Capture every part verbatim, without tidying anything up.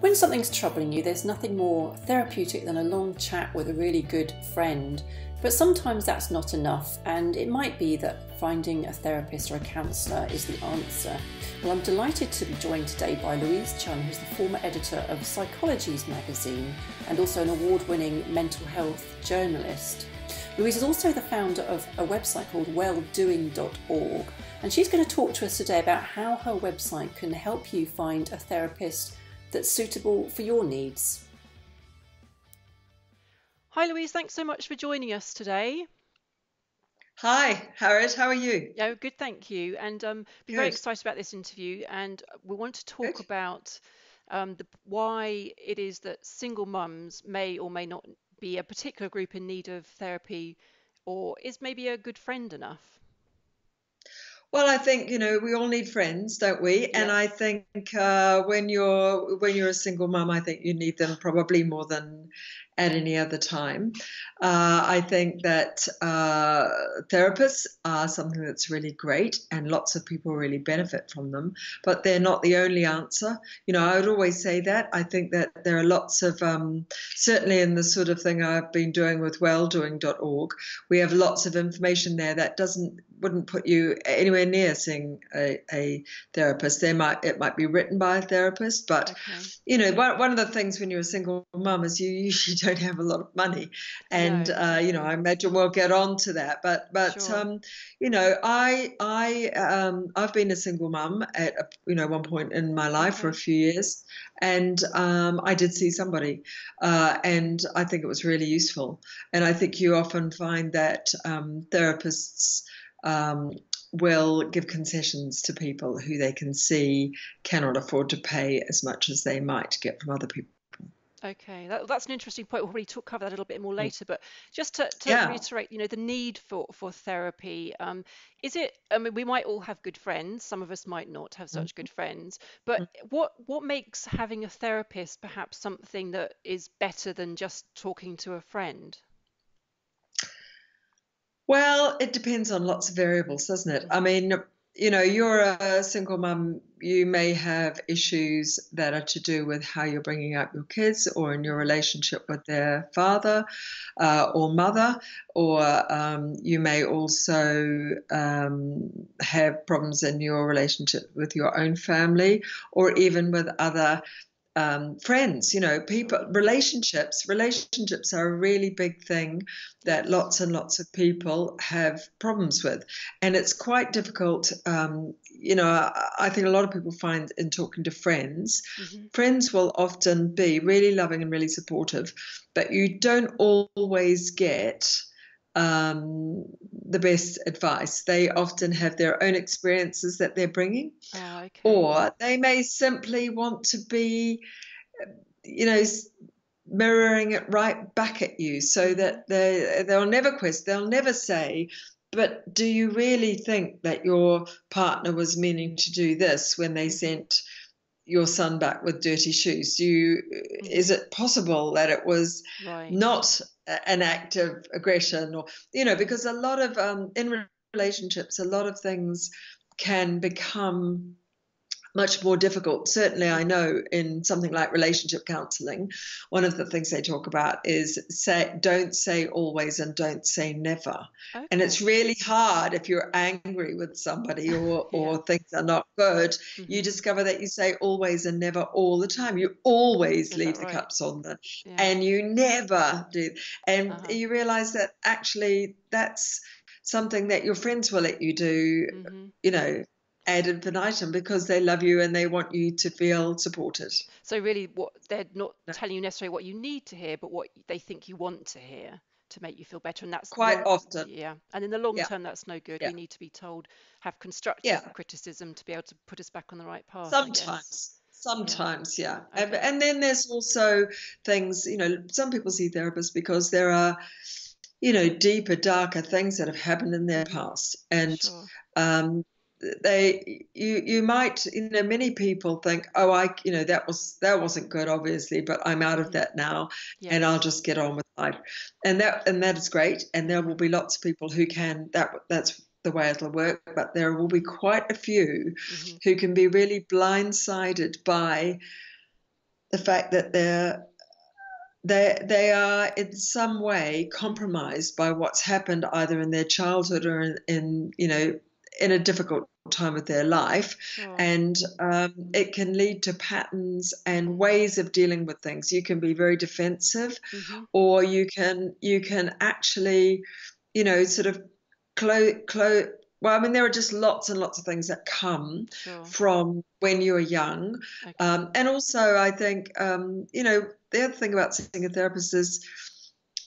When something's troubling you, there's nothing more therapeutic than a long chat with a really good friend, but sometimes that's not enough, and it might be that finding a therapist or a counsellor is the answer. Well, I'm delighted to be joined today by Louise Chunn, who's the former editor of Psychologies magazine and also an award-winning mental health journalist. Louise is also the founder of a website called well doing dot org, and she's going to talk to us today about how her website can help you find a therapist that's suitable for your needs. Hi Louise, thanks so much for joining us today. Hi Harriett, how are you? Yeah, good, thank you. And um, I'm very excited about this interview, and we want to talk good. about um, the, why it is that single mums may or may not be a particular group in need of therapy, or is maybe a good friend enough? Well, I think, you know, we all need friends, don't we? Yeah. And I think uh, when you're when you're a single mum, I think you need them probably more than at any other time. Uh, I think that uh, therapists are something that's really great, and lots of people really benefit from them, but they're not the only answer. You know, I would always say that. I think that there are lots of, um, certainly in the sort of thing I've been doing with well doing dot org, we have lots of information there that doesn't, wouldn't put you anywhere near seeing a, a therapist. They might, it might be written by a therapist, but, okay. you know, one, one of the things when you're a single mum is you usually don't have a lot of money, and no. uh, you know, I imagine we'll get on to that. But but sure. um, you know, I I um, I've been a single mum at a, you know one point in my life okay. for a few years, and um, I did see somebody, uh, and I think it was really useful. And I think you often find that um, therapists Um, will give concessions to people who they can see cannot afford to pay as much as they might get from other people. Okay, that, that's an interesting point. We'll probably talk, cover that a little bit more later. But just to, to yeah. reiterate, you know, the need for for therapy. Um, is it? I mean, we might all have good friends. Some of us might not have such good friends. But what what makes having a therapist perhaps something that is better than just talking to a friend? Well, it depends on lots of variables, doesn't it? I mean, you know, you're a single mum, you may have issues that are to do with how you're bringing up your kids, or in your relationship with their father uh, or mother, or um, you may also um, have problems in your relationship with your own family, or even with other Um, friends, you know, people, relationships. Relationships are a really big thing that lots and lots of people have problems with. And it's quite difficult. Um, you know, I, I think a lot of people find in talking to friends, mm-hmm. friends will often be really loving and really supportive, but you don't always get um, the best advice. They often have their own experiences that they're bringing, oh, okay. or they may simply want to be, you know, mirroring it right back at you, so that they they'll never quest, they'll never say, but do you really think that your partner was meaning to do this when they sent your son back with dirty shoes? Do you, mm-hmm. is it possible that it was right. not an act of aggression? Or, you know, because a lot of, um, in relationships, a lot of things can become much more difficult. Certainly I know in something like relationship counseling, one of the things they talk about is say, don't say always and don't say never. Okay. And it's really hard if you're angry with somebody or, yeah. or things are not good. Mm-hmm. You discover that you say always and never all the time. You always leave the right? cups on them yeah. and you never do. And uh-huh. you realize that actually that's something that your friends will let you do, mm-hmm. you know, ad infinitum, because they love you and they want you to feel supported. So really what they're not telling you necessarily what you need to hear, but what they think you want to hear to make you feel better. And that's quite no, often. Yeah. And in the long yeah. term, that's no good. Yeah. We need to be told, have constructive yeah. criticism to be able to put us back on the right path. Sometimes. Sometimes, yeah. yeah. Okay. And, and then there's also things, you know, some people see therapists because there are, you know, deeper, darker things that have happened in their past. And, sure. um, They, you, you might, you know, many people think, oh, I, you know, that was, that wasn't good, obviously, but I'm out of that now, yes. and I'll just get on with life, and that, and that is great, and there will be lots of people who can, that, that's the way it'll work, but there will be quite a few mm-hmm. who can be really blindsided by the fact that they're They they are in some way compromised by what's happened either in their childhood or in, in you know in a difficult time of their life, oh. and um, it can lead to patterns and ways of dealing with things. You can be very defensive, mm-hmm. or you can you can actually you know sort of close close. Well, I mean, there are just lots and lots of things that come sure. from when you're young. Okay. Um, and also, I think, um, you know, the other thing about seeing a therapist is,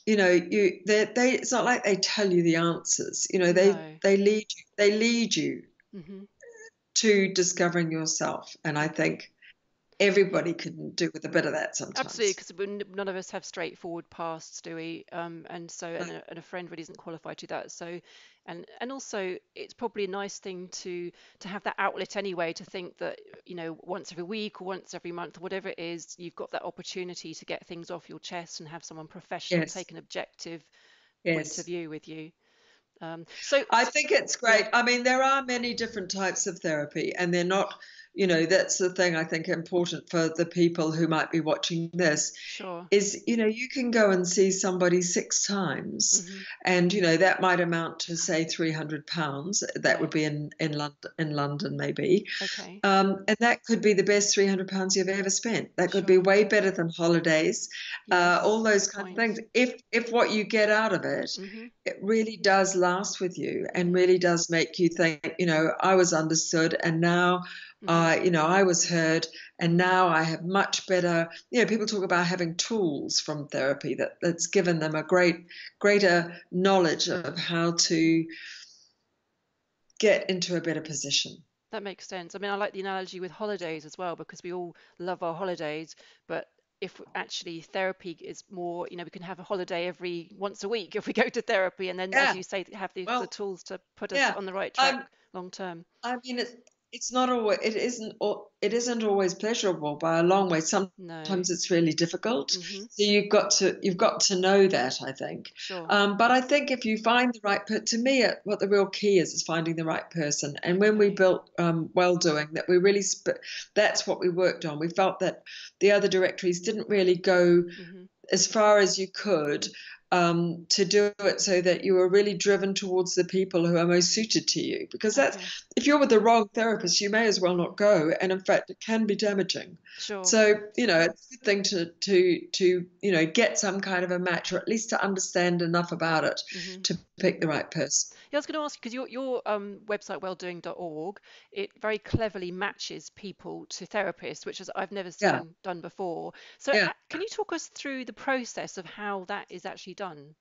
you know, you they, they it's not like they tell you the answers. You know, they, no. they lead you, they lead you mm-hmm. to discovering yourself. And I think everybody can do with a bit of that sometimes. Absolutely, because none of us have straightforward pasts, do we? Um, and so, and a, and a friend really isn't qualified to do that. So, and and also, it's probably a nice thing to to have that outlet anyway. To think that you know, once every week or once every month, or whatever it is, you've got that opportunity to get things off your chest and have someone professional yes. take an objective yes. point of view with you. Um, so, I think it's great. Yeah. I mean, there are many different types of therapy, and they're not. You know, that's the thing I think important for the people who might be watching this sure. is, you know, you can go and see somebody six times mm-hmm. and, you know, that might amount to, say, three hundred pounds. That okay. would be in, in, London, in London maybe. Okay. Um, and that could be the best three hundred pounds you've ever spent. That could sure. be way better than holidays, yes, uh, all those kind point. of things. If, if what you get out of it, mm-hmm. it really does last with you and really does make you think, you know, I was understood and now Uh, you know, I was heard and now I have much better, you know, people talk about having tools from therapy that, that's given them a great, greater knowledge of how to get into a better position. That makes sense. I mean, I like the analogy with holidays as well, because we all love our holidays, but if actually therapy is more, you know, we can have a holiday every once a week if we go to therapy and then, yeah. as you say, have the, well, the tools to put us yeah. on the right track um, long term. I mean, it's, It's not always. It isn't. It isn't always pleasurable by a long way. Sometimes no. it's really difficult. Mm-hmm. So you've got to. You've got to know that. I think. Sure. Um, but I think if you find the right. To me, what the real key is is finding the right person. And when we built um, Well-Doing, that we really. Sp- that's what we worked on. We felt that the other directories didn't really go mm-hmm. as far as you could. Um, to do it so that you are really driven towards the people who are most suited to you. Because that's, okay. if you're with the wrong therapist, you may as well not go. And in fact, it can be damaging. Sure. So, you know, it's a good thing to, to, to, you know, get some kind of a match or at least to understand enough about it mm-hmm. to pick the right person. Yeah, I was going to ask you, because your, your um, website, well doing dot org, it very cleverly matches people to therapists, which is I've never seen yeah. done before. So yeah. can you talk us through the process of how that is actually done? Done.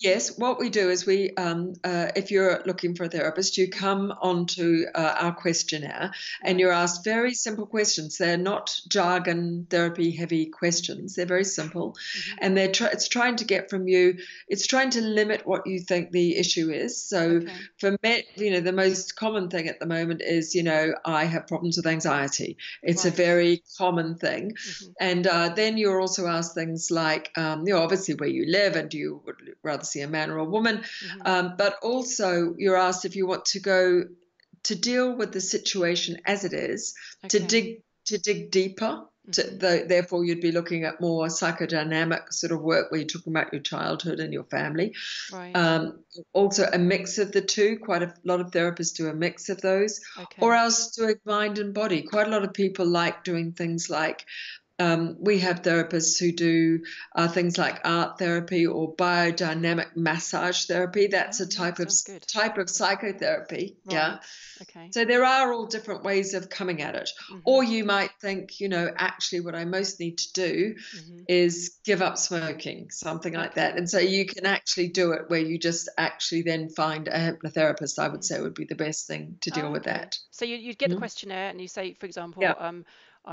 Yes, what we do is we, um, uh, if you're looking for a therapist, you come onto uh, our questionnaire and you're asked very simple questions. They're not jargon, therapy-heavy questions. They're very simple, mm-hmm. and they're tr- it's trying to get from you. It's trying to limit what you think the issue is. So, okay. for me, you know, the most common thing at the moment is, you know, I have problems with anxiety. It's right. a very common thing, mm-hmm. and uh, then you're also asked things like, um, you know, obviously where you live and do you would rather see a man or a woman, mm-hmm. um, but also you're asked if you want to go to deal with the situation as it is, okay. to dig to dig deeper. Mm-hmm. To, the, therefore, you'd be looking at more psychodynamic sort of work where you're talking about your childhood and your family. Right. Um, also, a mix of the two. Quite a lot of therapists do a mix of those, okay. or else doing mind and body. Quite a lot of people like doing things like. Um, we have therapists who do uh, things like art therapy or biodynamic massage therapy. That's oh, a type that of good. type of psychotherapy. Right. Yeah. Okay. So there are all different ways of coming at it. Mm-hmm. Or you might think, you know, actually what I most need to do mm-hmm. is give up smoking, something okay. like that. And so you can actually do it where you just actually then find a hypnotherapist, I would say would be the best thing to deal oh, with okay. that. So you, you'd get the questionnaire and you say, for example, yeah. um,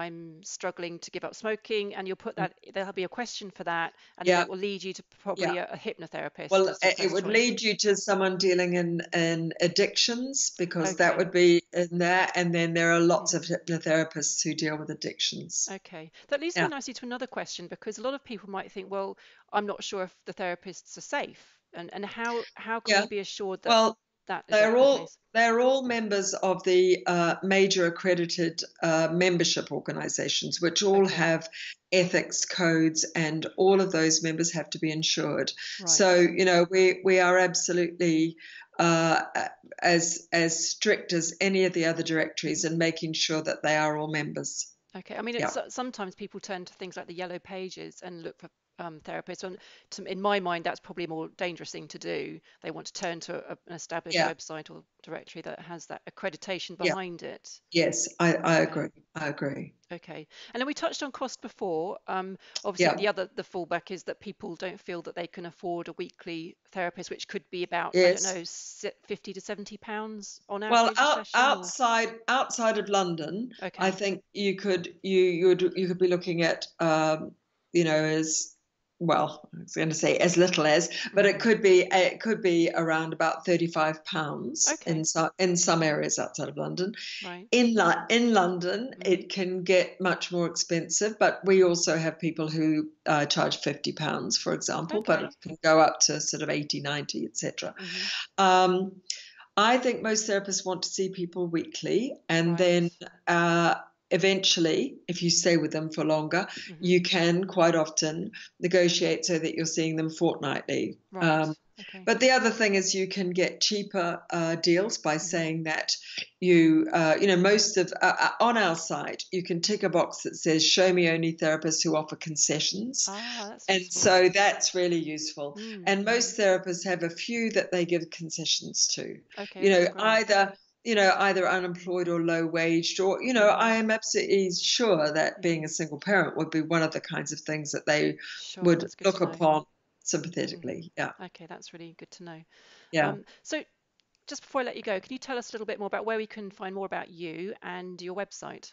I'm struggling to give up smoking, and you'll put that. There'll be a question for that, and yeah. it will lead you to probably yeah. a, a hypnotherapist. Well, it, it would choice. lead you to someone dealing in, in addictions, because okay. that would be in there. And then there are lots of hypnotherapists who deal with addictions. Okay, that leads yeah. me nicely to another question, because a lot of people might think, well, I'm not sure if the therapists are safe, and and how how can yeah. we be assured that? Well, that is they're all place. They're all members of the uh, major accredited uh, membership organizations, which all okay. have ethics codes, and all of those members have to be insured. Right. So, you know, we we are absolutely uh, as as strict as any of the other directories in making sure that they are all members. Okay. I mean, it's, yeah. sometimes people turn to things like the yellow pages and look for Um, therapists, and to, in my mind, that's probably a more dangerous thing to do. They want to turn to a, an established yeah. website or directory that has that accreditation behind yeah. it. Yes, I, I agree. I agree. Okay, and then we touched on cost before. Um, obviously, yeah. the other the fallback is that people don't feel that they can afford a weekly therapist, which could be about yes. I don't know, fifty to seventy pounds on average. Well, out, outside or? outside of London, okay. I think you could you you would you could be looking at um, you know as well, I was going to say as little as, but it could be it could be around about thirty-five pounds okay. in some in some areas outside of London. Right. In in London, mm-hmm. it can get much more expensive, but we also have people who uh, charge fifty pounds, for example, okay. but it can go up to sort of eighty, ninety, et cetera. Mm-hmm. Um, I think most therapists want to see people weekly, and right. then. Uh, Eventually, if you stay with them for longer, mm-hmm. you can quite often negotiate so that you're seeing them fortnightly. Right. Um, okay. But the other thing is you can get cheaper uh, deals by mm-hmm. saying that you, uh, you know, most of, uh, on our site, you can tick a box that says, show me only therapists who offer concessions. Ah, that's and useful. So that's really useful. Mm-hmm. And most therapists have a few that they give concessions to, okay, you know, either... you know, either unemployed or low-waged, or, you know, I am absolutely sure that being a single parent would be one of the kinds of things that they sure, would look upon sympathetically. Mm. Yeah. Okay, that's really good to know. Yeah. Um, so just before I let you go, can you tell us a little bit more about where we can find more about you and your website?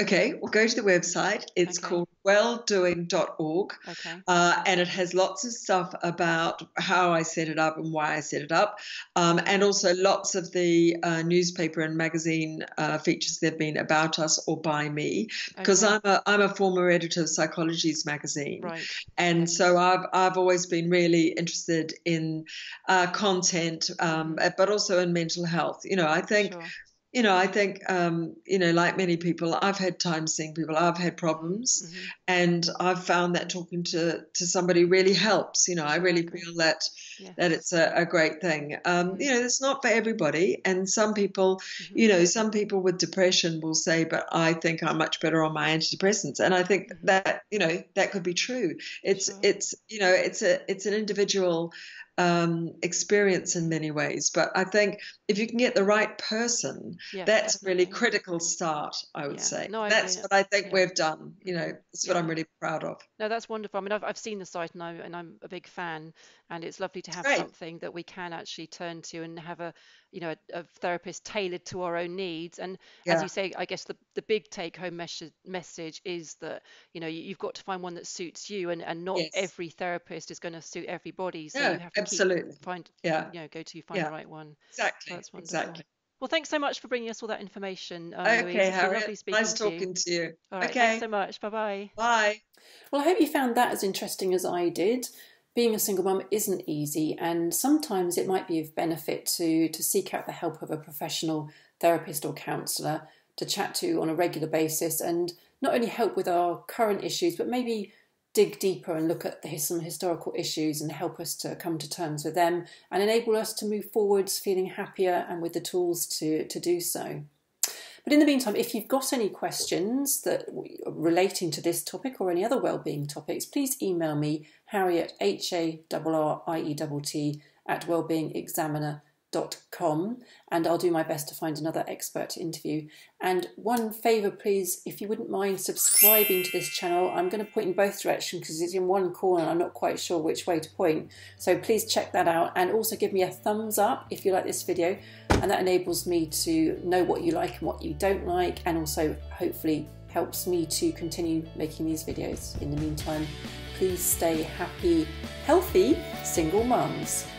Okay, we'll go to the website. It's okay. called well doing dot org, okay. uh, and it has lots of stuff about how I set it up and why I set it up, um, and also lots of the uh, newspaper and magazine uh, features there have been about us or by me, because okay. I'm a I'm a former editor of Psychologies magazine, right. and okay. so I've I've always been really interested in uh, content, um, but also in mental health. You know, I think. Sure. You know, I think, um, you know, like many people, I've had time seeing people, I've had problems, mm-hmm. and I've found that talking to, to somebody really helps. You know, I really feel that yeah. that it's a, a great thing. Um, mm-hmm. You know, it's not for everybody. And some people, mm-hmm. you know, some people with depression will say, but I think I'm much better on my antidepressants. And I think mm-hmm. that, you know, that could be true. It's, sure. it's you know, it's a it's an individual Um, experience in many ways, but I think if you can get the right person, yeah, that's definitely. really critical start, I would yeah. say. No, I that's mean, what I think yeah. we've done. You know, it's yeah. what I'm really proud of. No, that's wonderful. I mean, I've, I've seen the site, and I'm, and I'm a big fan, and it's lovely to have Great. something that we can actually turn to and have a, you know, a, a therapist tailored to our own needs. And yeah. as you say, I guess the, the big take-home message, message is that, you know, you've got to find one that suits you, and, and not yes. every therapist is going to suit everybody. So yeah, you have to absolutely find yeah you know go to find yeah. the right one. Exactly. That's exactly. Well, thanks so much for bringing us all that information. Um, okay, Louise, Harriett, nice to talking you. to you. All right, okay. Thanks so much. Bye bye. Bye. Well, I hope you found that as interesting as I did. Being a single mum isn't easy, and sometimes it might be of benefit to to seek out the help of a professional therapist or counsellor to chat to on a regular basis, and not only help with our current issues, but maybe dig deeper and look at the, some historical issues and help us to come to terms with them and enable us to move forwards feeling happier and with the tools to, to do so. But in the meantime, if you've got any questions that relating to this topic or any other wellbeing topics, please email me, Harriett, H A R R I E T T, at wellbeing examiner dot com, and I'll do my best to find another expert to interview. And one favour, please, if you wouldn't mind subscribing to this channel. I'm going to point in both directions because it's in one corner and I'm not quite sure which way to point, so please check that out, and also give me a thumbs up if you like this video, and that enables me to know what you like and what you don't like, and also hopefully helps me to continue making these videos. In the meantime, please stay happy, healthy single mums.